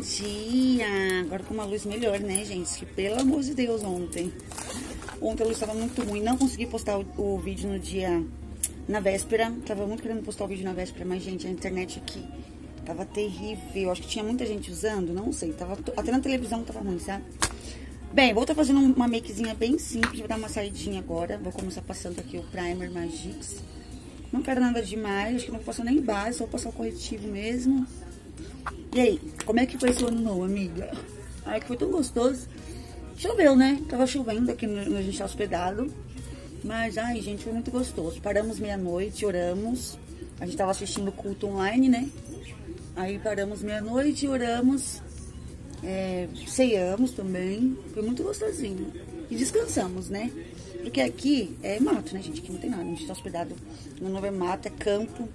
dia! Agora com uma luz melhor, né, gente? Pelo amor de Deus, ontem. Ontem a luz estava muito ruim. Não consegui postar o vídeo no dia... Na véspera. Tava muito querendo postar o vídeo na véspera, mas, gente, a internet aqui tava terrível. Acho que tinha muita gente usando, não sei. Tava até na televisão tava ruim, sabe? Bem, vou estar fazendo uma makezinha bem simples. Vou dar uma saidinha agora. Vou começar passando aqui o primer Magix. Não quero nada demais. Acho que não vou passar nem base. Só vou passar o corretivo mesmo. E aí, como é que foi seu ano novo, amiga? Ai, que foi tão gostoso. Choveu, né? Tava chovendo aqui no a gente tá hospedado. Mas, ai, gente, foi muito gostoso. Paramos meia-noite, oramos. A gente tava assistindo culto online, né? Aí paramos meia-noite, oramos. Ceiamos também. Foi muito gostosinho. E descansamos, né? Porque aqui é mato, né, gente? Aqui não tem nada. A gente tá hospedado no novo é mato, é campo.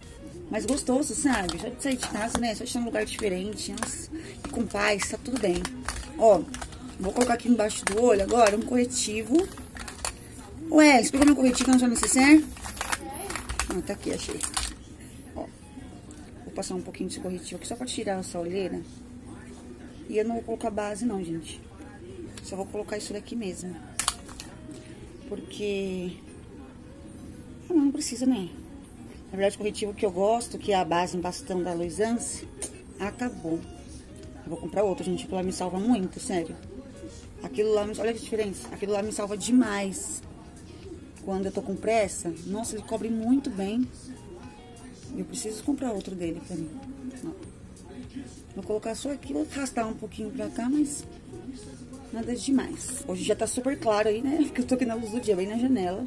Mas gostoso, sabe? Só de sair de casa, né? Só de estar num lugar diferente. Nossa, com paz, tá tudo bem. Ó, vou colocar aqui embaixo do olho agora um corretivo. Ué, explica meu corretivo, não sou necessário? Ah, tá aqui, achei. Ó, vou passar um pouquinho desse corretivo aqui só pra tirar essa olheira. E eu não vou colocar base não, gente. Só vou colocar isso daqui mesmo. Porque... Não precisa, né? Na verdade, o corretivo que eu gosto, que é a base, um bastão da Luisance, acabou. Eu vou comprar outro, gente, aquilo lá me salva muito, sério. Aquilo lá, olha que diferença, aquilo lá me salva demais. Quando eu tô com pressa, nossa, ele cobre muito bem. Eu preciso comprar outro dele pra mim. Ó. Vou colocar só aqui, vou arrastar um pouquinho pra cá, mas nada demais. Hoje já tá super claro aí, né? Porque eu tô aqui na luz do dia, bem na janela.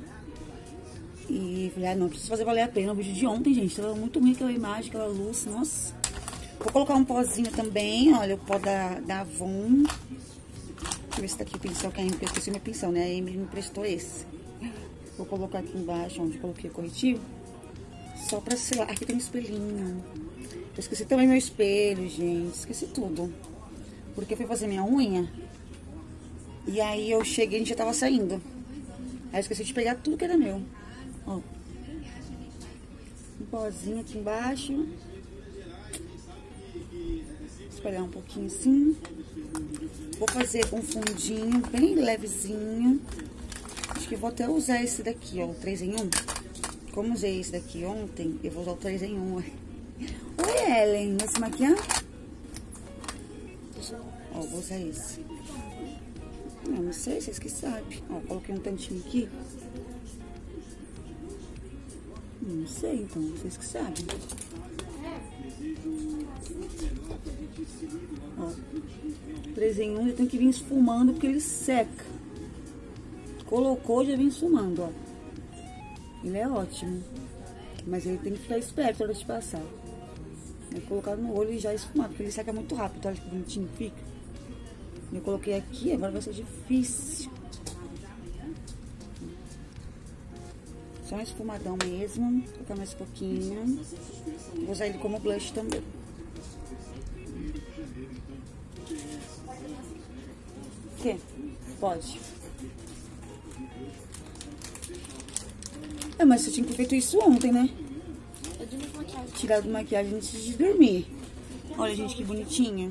E falei, ah, não, preciso fazer valer a pena. O vídeo de ontem, gente, tava muito ruim aquela imagem, aquela luz, nossa. Vou colocar um pózinho também, olha, o pó da Avon. Deixa eu ver se tá aqui o pincel que a Amy prestou, meu pincel, né? A Amy me prestou esse. Vou colocar aqui embaixo, onde coloquei o corretivo. Só pra selar. Aqui tem um espelhinho. Eu esqueci também meu espelho, gente. Esqueci tudo. Porque eu fui fazer minha unha. E aí eu cheguei, a gente já tava saindo. Aí eu esqueci de pegar tudo que era meu. Ó. Um pozinho aqui embaixo. Espalhar um pouquinho assim. Vou fazer um fundinho bem levezinho. Acho que vou até usar esse daqui, ó, o 3 em 1. Como usei esse daqui ontem, eu vou usar o 3 em 1. Oi, Ellen, vai se maquiar? Ó, vou usar esse. Não sei, vocês que sabem. Ó, coloquei um tantinho aqui. Não sei, então, vocês que sabem. Ó, 3 em 1 eu tenho que vir esfumando porque ele seca. Colocou, já vem sumando, ó. Ele é ótimo. Mas ele tem que ficar esperto na hora de passar. Eu colocar no olho e já esfumar, porque ele seca muito rápido. Olha que bonitinho fica. Eu coloquei aqui, agora vai ser difícil. Só um esfumadão mesmo. Vou colocar mais um pouquinho. Vou usar ele como blush também. O quê? Pode. É, mas eu tinha que ter feito isso ontem, né? Tirado maquiagem antes de dormir. Olha, gente, que bonitinha.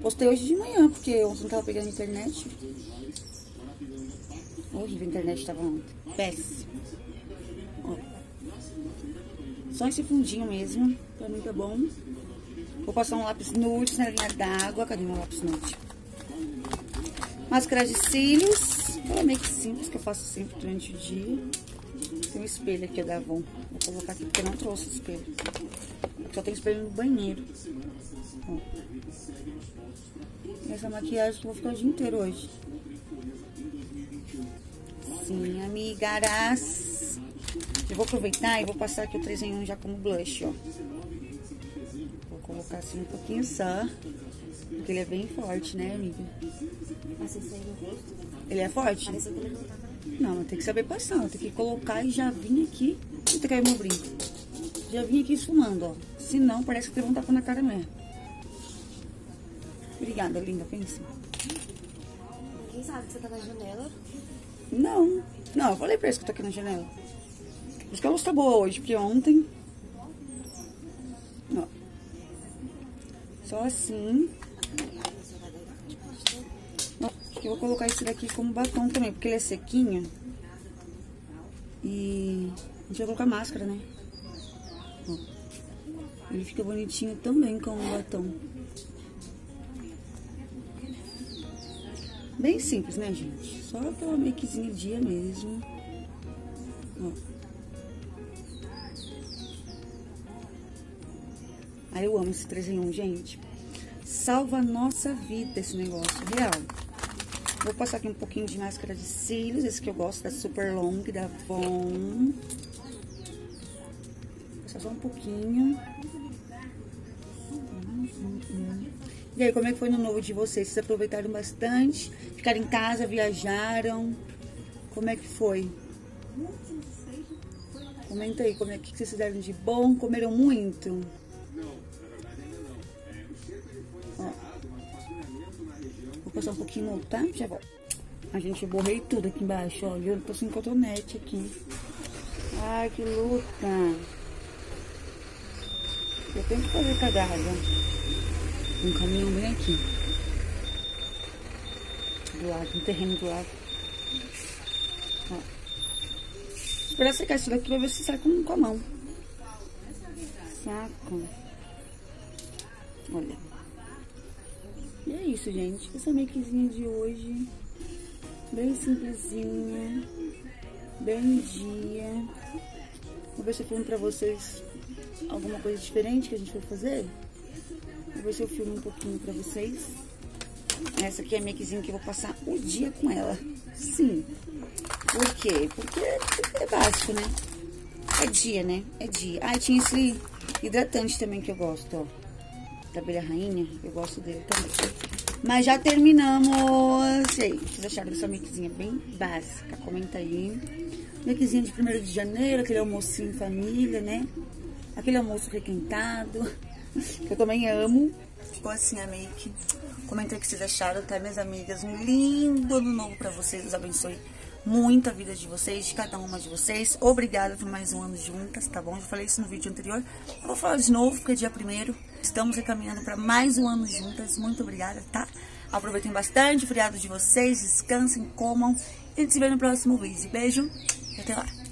Postei hoje de manhã, porque ontem não tava pegando internet. Horrível, a internet tava ontem. Péssimo. Ó. Só esse fundinho mesmo. Pra mim tá bom. Vou passar um lápis nude na linha d'água. Cadê meu lápis nude? Máscara de cílios. Ela é meio que simples, que eu faço sempre durante o dia. Tem um espelho aqui da Avon. Vou colocar aqui porque eu não trouxe espelho. Só tem espelho no banheiro. Ó. Essa maquiagem que eu vou ficar o dia inteiro hoje. Sim, amigaras. Eu vou aproveitar e vou passar aqui o 3 em 1 já como blush, ó. Vou colocar assim um pouquinho só. Porque ele é bem forte, né, amiga? Ele é forte? Não, mas tem que saber passar, tem que colocar e já vim aqui. Eita, caiu meu brinco. Já vim aqui esfumando, ó. Se não, parece que tem um tapa na cara mesmo. Obrigada, linda, pensa. Quem sabe que você tá na janela? Não, eu falei pra eles que eu tô aqui na janela. Acho que a luz tá boa hoje, porque ontem... Ó. Só assim. Acho que eu vou colocar esse daqui como batom também, porque ele é sequinho. E a gente vai colocar máscara, né? Ó. Ele fica bonitinho também com o batom. Bem simples, né, gente? Só aquela makezinha dia mesmo. Ó. Aí eu amo esse 3 em 1, gente. Salva a nossa vida esse negócio, real. Vou passar aqui um pouquinho de máscara de cílios. Esse que eu gosto da Super Long, da Avon. Vou passar só um pouquinho. E aí, como é que foi no novo de vocês? Vocês aproveitaram bastante? Ficaram em casa, viajaram? Como é que foi? Comenta aí, como é que vocês fizeram de bom? Comeram muito? Vou passar um pouquinho no outro, tá? Já volto. A gente, eu borrei tudo aqui embaixo, ó. Eu tô sem cotonete aqui. Ai, que luta. Eu tenho que fazer cagada. Um caminhão bem aqui. Do lado, no terreno do lado. Ó. Esperar secar isso daqui pra ver se sai com a mão. Saco. Olha. E é isso, gente. Essa makezinha de hoje, bem simplesinha, bem dia. Vou ver se eu filmo pra vocês alguma coisa diferente que a gente vai fazer. Vou ver se eu filmo um pouquinho pra vocês. Essa aqui é a makezinha que eu vou passar o dia com ela. Sim. Por quê? Porque é básico, né? É dia, né? É dia. Ah, tinha esse hidratante também que eu gosto, ó. Da abelha rainha, eu gosto dele também. Mas já terminamos. E aí, vocês acharam essa makezinha bem básica? Comenta aí. Makezinha de 1º de janeiro, aquele almocinho em família, né? Aquele almoço requintado, que eu também amo. Ficou assim a make. Comenta aí o que vocês acharam, tá, minhas amigas? Um lindo ano novo pra vocês, Deus abençoe muito a vida de vocês, de cada uma de vocês. Obrigada por mais um ano juntas, tá bom? Já falei isso no vídeo anterior. Eu vou falar de novo, porque é dia 1º. Estamos encaminhando para mais um ano juntas. Muito obrigada, tá? Aproveitem bastante o feriado de vocês. Descansem, comam. E a gente se vê no próximo vídeo. Beijo e até lá.